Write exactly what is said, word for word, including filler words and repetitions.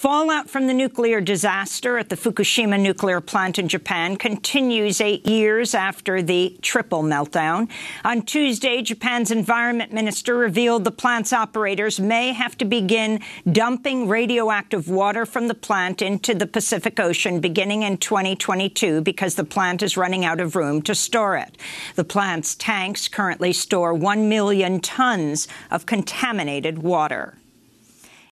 Fallout from the nuclear disaster at the Fukushima nuclear plant in Japan continues eight years after the triple meltdown. On Tuesday, Japan's environment minister revealed the plant's operators may have to begin dumping radioactive water from the plant into the Pacific Ocean beginning in twenty twenty-two because the plant is running out of room to store it. The plant's tanks currently store one million tons of contaminated water.